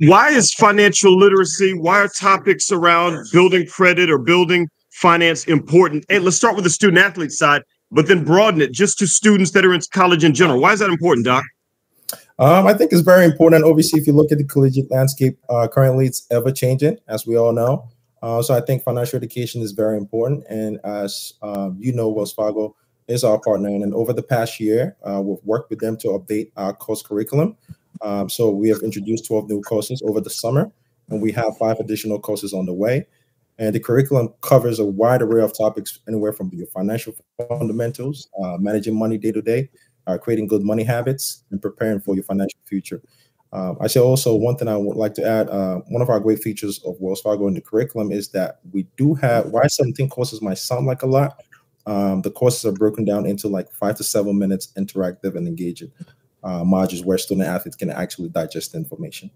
Why is financial literacy, why are topics around building credit or building finance important? And let's start with the student athlete side, but then broaden it just to students that are in college in general. Why is that important, Doc? I think it's very important. Obviously, if you look at the collegiate landscape, currently it's ever changing, as we all know. So I think financial education is very important. And as you know, Wells Fargo is our partner. And over the past year, we've worked with them to update our course curriculum. So we have introduced 12 new courses over the summer, and we have 5 additional courses on the way. And the curriculum covers a wide array of topics, anywhere from your financial fundamentals, managing money day to day, creating good money habits, and preparing for your financial future. I say also one thing I would like to add, one of our great features of Wells Fargo in the curriculum is that we do have, while 17 courses might sound like a lot, the courses are broken down into like 5 to 7 minutes interactive and engaging modules where student athletes can actually digest the information.